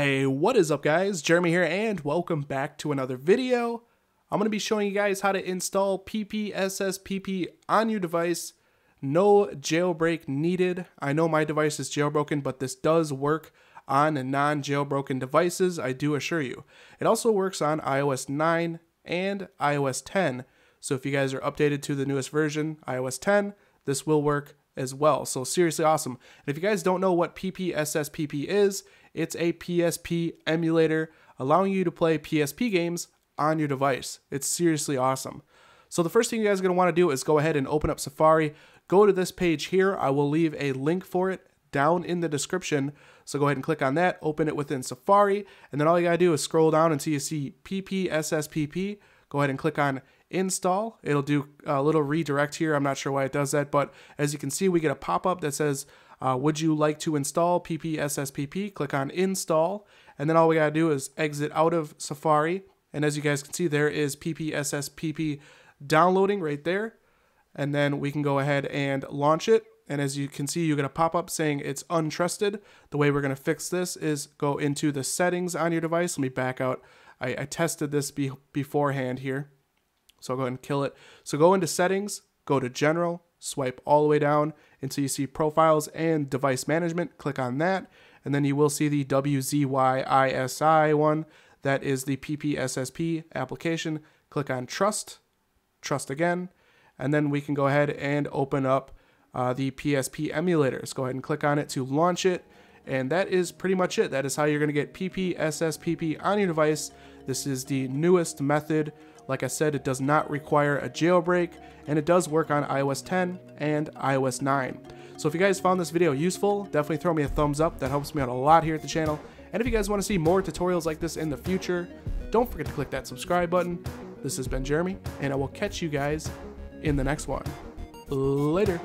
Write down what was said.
Hey, what is up guys? Jeremy here and welcome back to another video. I'm going to be showing you guys how to install PPSSPP on your device. No jailbreak needed. I know my device is jailbroken, but this does work on non-jailbroken devices, I do assure you. It also works on iOS 9 and iOS 10. So if you guys are updated to the newest version, iOS 10, this will work as well. So seriously awesome. And if you guys don't know what PPSSPP is, it's a PSP emulator allowing you to play PSP games on your device. It's seriously awesome. So the first thing you guys are going to want to do is go ahead and open up Safari. Go to this page here. I will leave a link for it down in the description. So go ahead and click on that, open it within Safari, and then all you got to do is scroll down until you see PPSSPP. Go ahead and click on install. It'll do a little redirect here. I'm not sure why it does that, but as you can see, we get a pop-up that says, would you like to install PPSSPP? Click on install, and then all we gotta do is exit out of Safari, and as you guys can see, there is PPSSPP downloading right there, and then we can go ahead and launch it, and as you can see, you get a pop-up saying it's untrusted. The way we're gonna fix this is go into the settings on your device. Let me back out. I tested this beforehand here. So I'll go ahead and kill it. So go into settings, go to general, swipe all the way down until you see profiles and device management. Click on that. And then you will see the WZYISI one. That is the PPSSP application. Click on trust, trust again. And then we can go ahead and open up the PSP emulators. Go ahead and click on it to launch it. And that is pretty much it. That is how you're going to get PPSSPP on your device. This is the newest method. Like I said, it does not require a jailbreak, and it does work on iOS 10 and iOS 9. So if you guys found this video useful, definitely throw me a thumbs up. That helps me out a lot here at the channel. And if you guys want to see more tutorials like this in the future, don't forget to click that subscribe button. This has been Jeremy, and I will catch you guys in the next one. Later.